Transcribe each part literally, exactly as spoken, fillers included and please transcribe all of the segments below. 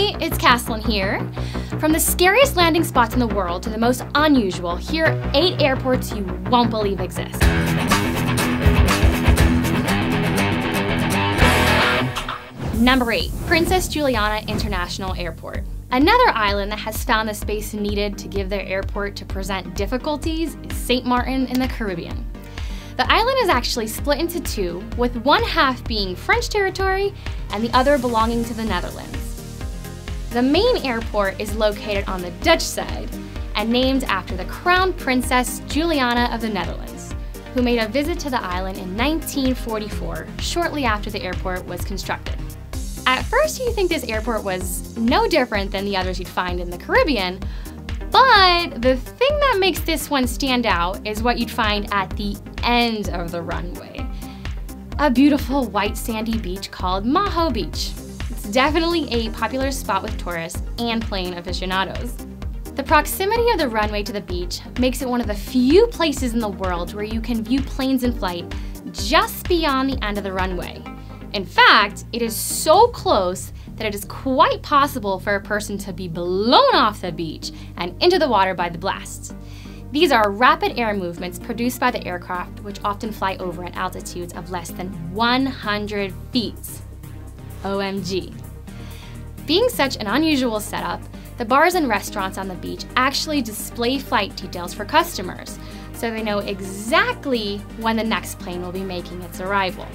Hey, it's Caslyn here. From the scariest landing spots in the world to the most unusual, here are eight airports you won't believe exist. Number eight, Princess Juliana International Airport. Another island that has found the space needed to give their airport to present difficulties is Saint Martin in the Caribbean. The island is actually split into two, with one half being French territory and the other belonging to the Netherlands. The main airport is located on the Dutch side and named after the Crown Princess Juliana of the Netherlands, who made a visit to the island in nineteen forty-four, shortly after the airport was constructed. At first you think this airport was no different than the others you'd find in the Caribbean, but the thing that makes this one stand out is what you'd find at the end of the runway. A beautiful white sandy beach called Maho Beach. It's definitely a popular spot with tourists and plane aficionados. The proximity of the runway to the beach makes it one of the few places in the world where you can view planes in flight just beyond the end of the runway. In fact, it is so close that it is quite possible for a person to be blown off the beach and into the water by the blast. These are rapid air movements produced by the aircraft, which often fly over at altitudes of less than one hundred feet. O M G. Being such an unusual setup, the bars and restaurants on the beach actually display flight details for customers, so they know exactly when the next plane will be making its arrival.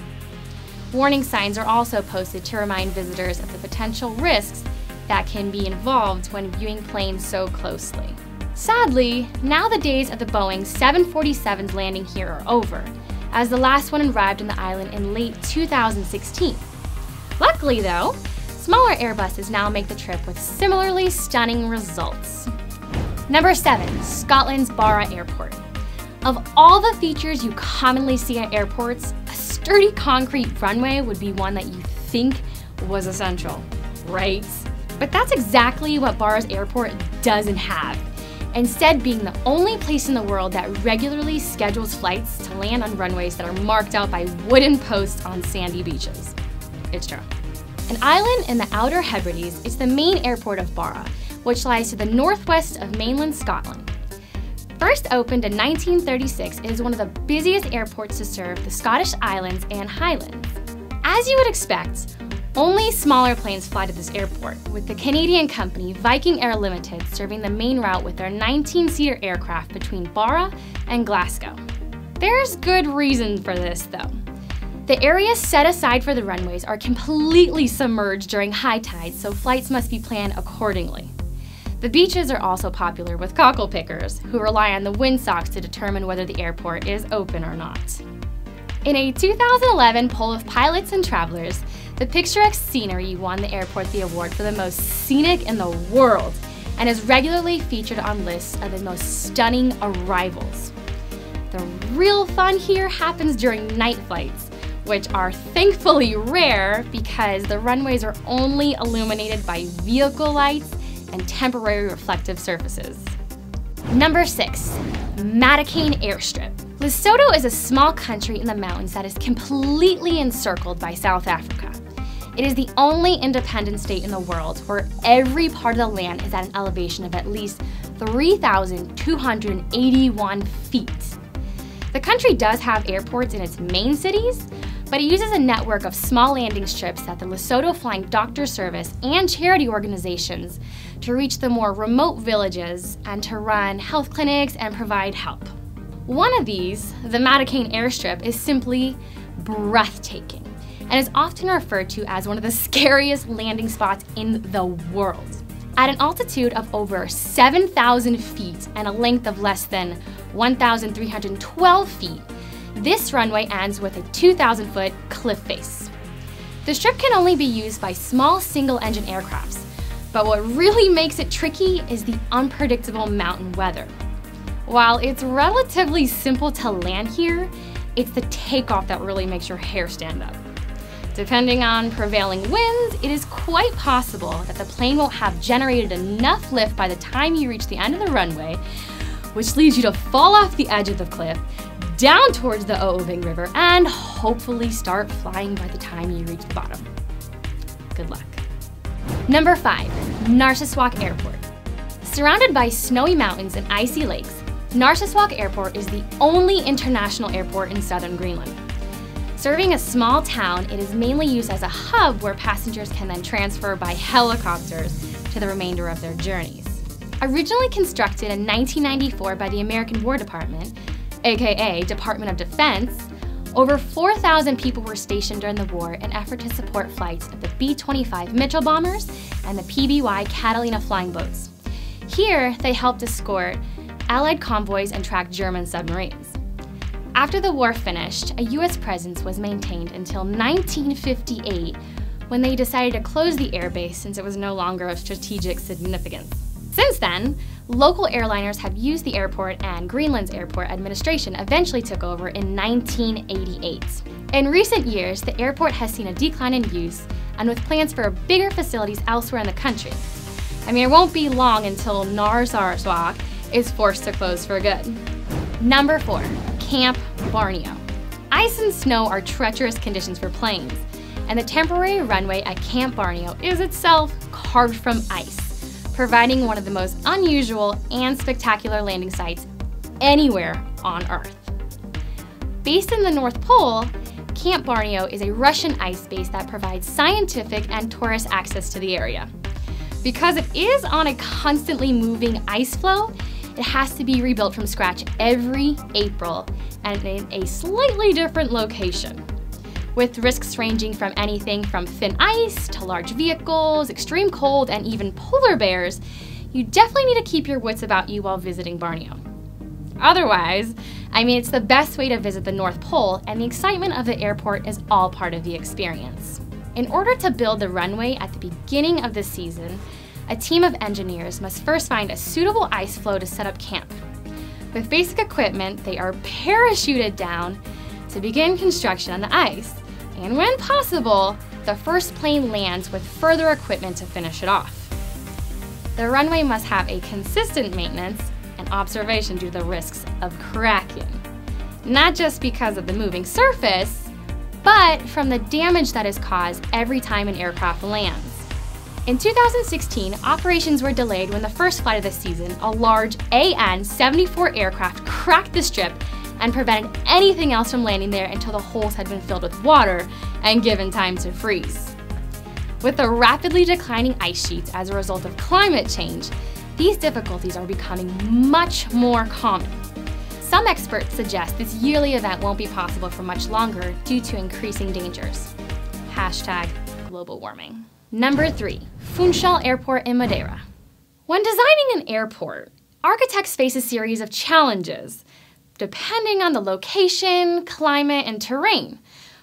Warning signs are also posted to remind visitors of the potential risks that can be involved when viewing planes so closely. Sadly, now the days of the Boeing seven forty-sevens landing here are over, as the last one arrived on the island in late two thousand sixteen. Luckily though, smaller Airbuses now make the trip with similarly stunning results. Number seven, Scotland's Barra Airport. Of all the features you commonly see at airports, a sturdy concrete runway would be one that you think was essential, right? But that's exactly what Barra's airport doesn't have. Instead being the only place in the world that regularly schedules flights to land on runways that are marked out by wooden posts on sandy beaches. It's true. An island in the Outer Hebrides is the main airport of Barra, which lies to the northwest of mainland Scotland. First opened in nineteen thirty-six, it is one of the busiest airports to serve the Scottish Islands and Highlands. As you would expect, only smaller planes fly to this airport, with the Canadian company Viking Air Limited serving the main route with their nineteen-seater aircraft between Barra and Glasgow. There's good reason for this, though. The areas set aside for the runways are completely submerged during high tide, so flights must be planned accordingly. The beaches are also popular with cockle pickers, who rely on the windsocks to determine whether the airport is open or not. In a two thousand eleven poll of pilots and travelers, the picturesque scenery won the airport the award for the most scenic in the world and is regularly featured on lists of the most stunning arrivals. The real fun here happens during night flights, which are thankfully rare because the runways are only illuminated by vehicle lights and temporary reflective surfaces. Number six, Madikane Airstrip. Lesotho is a small country in the mountains that is completely encircled by South Africa. It is the only independent state in the world where every part of the land is at an elevation of at least three thousand two hundred eighty-one feet. The country does have airports in its main cities, but it uses a network of small landing strips that the Lesotho Flying Doctor Service and charity organizations to reach the more remote villages and to run health clinics and provide help. One of these, the Madikane Airstrip, is simply breathtaking and is often referred to as one of the scariest landing spots in the world. At an altitude of over seven thousand feet and a length of less than one thousand three hundred twelve feet, this runway ends with a two thousand foot cliff face. The strip can only be used by small single-engine aircrafts, but what really makes it tricky is the unpredictable mountain weather. While it's relatively simple to land here, it's the takeoff that really makes your hair stand up. Depending on prevailing winds, it is quite possible that the plane won't have generated enough lift by the time you reach the end of the runway, which leads you to fall off the edge of the cliff, down towards the Oving River, and hopefully start flying by the time you reach the bottom. Good luck. Number five, Narsarsuaq Airport. Surrounded by snowy mountains and icy lakes, Narsarsuaq Airport is the only international airport in southern Greenland. Serving a small town, it is mainly used as a hub where passengers can then transfer by helicopters to the remainder of their journeys. Originally constructed in nineteen ninety-four by the American War Department, aka Department of Defense, over four thousand people were stationed during the war in effort to support flights of the B twenty-five Mitchell bombers and the P B Y Catalina flying boats. Here, they helped escort Allied convoys and track German submarines. After the war finished, a U S presence was maintained until nineteen fifty-eight, when they decided to close the airbase since it was no longer of strategic significance. Since then, local airliners have used the airport, and Greenland's airport administration eventually took over in nineteen eighty-eight. In recent years, the airport has seen a decline in use, and with plans for bigger facilities elsewhere in the country. I mean, it won't be long until Narsarsuaq is forced to close for good. Number four, Camp Barneo. Ice and snow are treacherous conditions for planes, and the temporary runway at Camp Barneo is itself carved from ice, providing one of the most unusual and spectacular landing sites anywhere on Earth. Based in the North Pole, Camp Barneo is a Russian ice base that provides scientific and tourist access to the area. Because it is on a constantly moving ice flow, it has to be rebuilt from scratch every April and in a slightly different location, with risks ranging from anything from thin ice to large vehicles, extreme cold, and even polar bears. You definitely need to keep your wits about you while visiting Barneo. Otherwise, I mean, it's the best way to visit the North Pole, and the excitement of the airport is all part of the experience. In order to build the runway at the beginning of the season, a team of engineers must first find a suitable ice floe to set up camp. With basic equipment, they are parachuted down to begin construction on the ice. And when possible, the first plane lands with further equipment to finish it off. The runway must have a consistent maintenance and observation due to the risks of cracking, not just because of the moving surface, but from the damage that is caused every time an aircraft lands. In two thousand sixteen, operations were delayed when the first flight of the season, a large A N seventy-four aircraft cracked the strip and prevented anything else from landing there until the holes had been filled with water and given time to freeze. With the rapidly declining ice sheets as a result of climate change, these difficulties are becoming much more common. Some experts suggest this yearly event won't be possible for much longer due to increasing dangers. Hashtag global warming. Number three, Funchal Airport in Madeira. When designing an airport, architects face a series of challenges, depending on the location, climate, and terrain.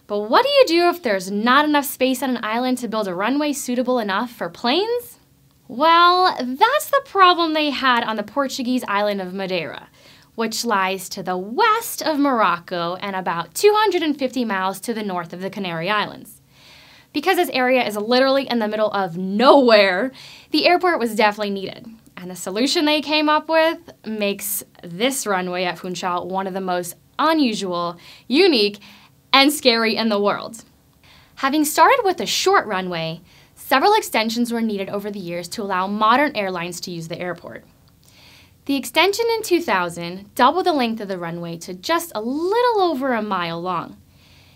But what do you do if there's not enough space on an island to build a runway suitable enough for planes? Well, that's the problem they had on the Portuguese island of Madeira, which lies to the west of Morocco and about two hundred fifty miles to the north of the Canary Islands. Because this area is literally in the middle of nowhere, the airport was definitely needed. And the solution they came up with makes this runway at Funchal one of the most unusual, unique, and scary in the world. Having started with a short runway, several extensions were needed over the years to allow modern airlines to use the airport. The extension in two thousand doubled the length of the runway to just a little over a mile long.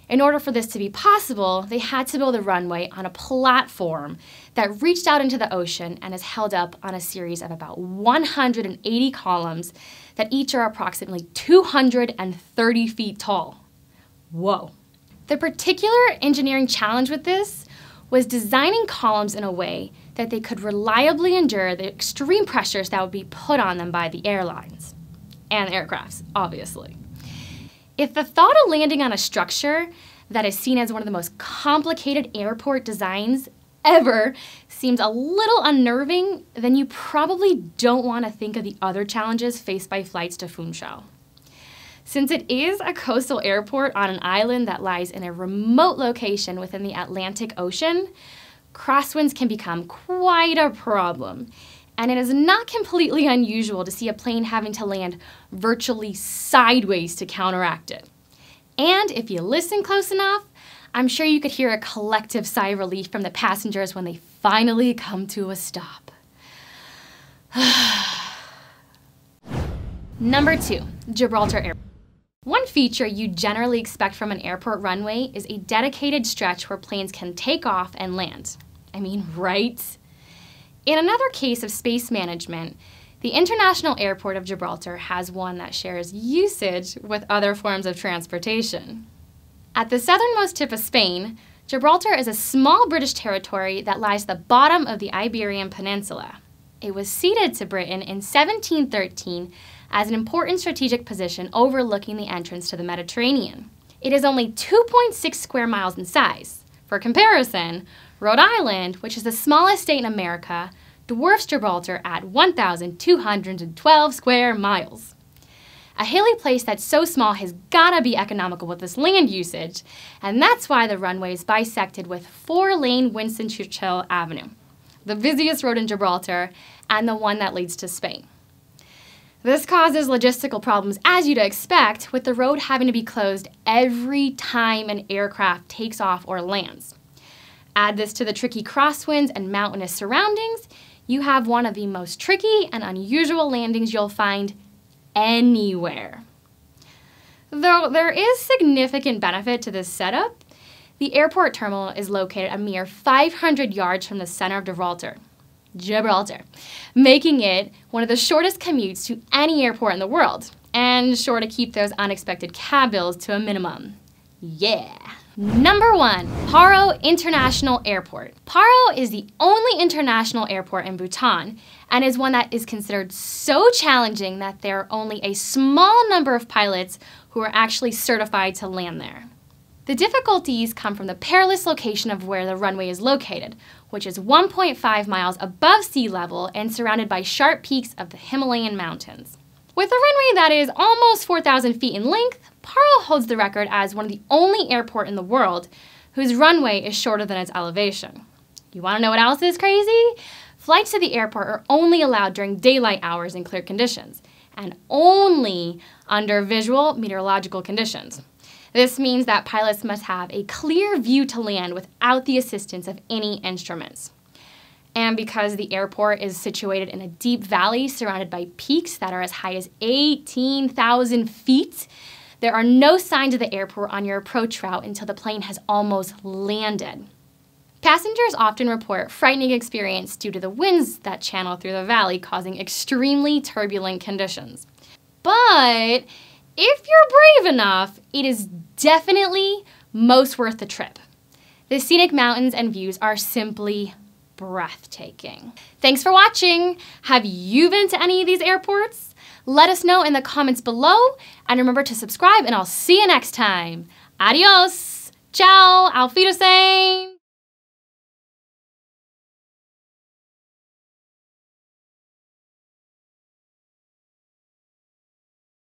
In order for this to be possible, they had to build a runway on a platform that reached out into the ocean and is held up on a series of about one hundred eighty columns that each are approximately two hundred thirty feet tall. Whoa. The particular engineering challenge with this was designing columns in a way that they could reliably endure the extreme pressures that would be put on them by the airlines and aircrafts, obviously. If the thought of landing on a structure that is seen as one of the most complicated airport designs ever seems a little unnerving, then you probably don't want to think of the other challenges faced by flights to Funchal. Since it is a coastal airport on an island that lies in a remote location within the Atlantic Ocean, crosswinds can become quite a problem. And it is not completely unusual to see a plane having to land virtually sideways to counteract it. And if you listen close enough, I'm sure you could hear a collective sigh of relief from the passengers when they finally come to a stop. Number two, Gibraltar Airport. One feature you generally expect from an airport runway is a dedicated stretch where planes can take off and land. I mean, right? In another case of space management, the International Airport of Gibraltar has one that shares usage with other forms of transportation. At the southernmost tip of Spain, Gibraltar is a small British territory that lies at the bottom of the Iberian Peninsula. It was ceded to Britain in seventeen thirteen as an important strategic position overlooking the entrance to the Mediterranean. It is only two point six square miles in size. For comparison, Rhode Island, which is the smallest state in America, dwarfs Gibraltar at one thousand two hundred twelve square miles. A hilly place that's so small has gotta be economical with this land usage, and that's why the runway is bisected with four-lane Winston Churchill Avenue, the busiest road in Gibraltar and the one that leads to Spain. This causes logistical problems, as you'd expect, with the road having to be closed every time an aircraft takes off or lands. Add this to the tricky crosswinds and mountainous surroundings, you have one of the most tricky and unusual landings you'll find anywhere. Though there is significant benefit to this setup, the airport terminal is located a mere five hundred yards from the center of Gibraltar, Gibraltar, making it one of the shortest commutes to any airport in the world, and sure to keep those unexpected cab bills to a minimum. Yeah. Number one, Paro International Airport. Paro is the only international airport in Bhutan and is one that is considered so challenging that there are only a small number of pilots who are actually certified to land there. The difficulties come from the perilous location of where the runway is located, which is one point five miles above sea level and surrounded by sharp peaks of the Himalayan mountains. With a runway that is almost four thousand feet in length, Paro holds the record as one of the only airports in the world whose runway is shorter than its elevation. You want to know what else is crazy? Flights to the airport are only allowed during daylight hours in clear conditions, and only under visual meteorological conditions. This means that pilots must have a clear view to land without the assistance of any instruments. And because the airport is situated in a deep valley surrounded by peaks that are as high as eighteen thousand feet, there are no signs of the airport on your approach route until the plane has almost landed. Passengers often report frightening experience due to the winds that channel through the valley, causing extremely turbulent conditions. But if you're brave enough, it is definitely most worth the trip. The scenic mountains and views are simply breathtaking. Thanks for watching. Have you been to any of these airports? Let us know in the comments below, and remember to subscribe, and I'll see you next time. Adios, ciao, auf Wiedersehen.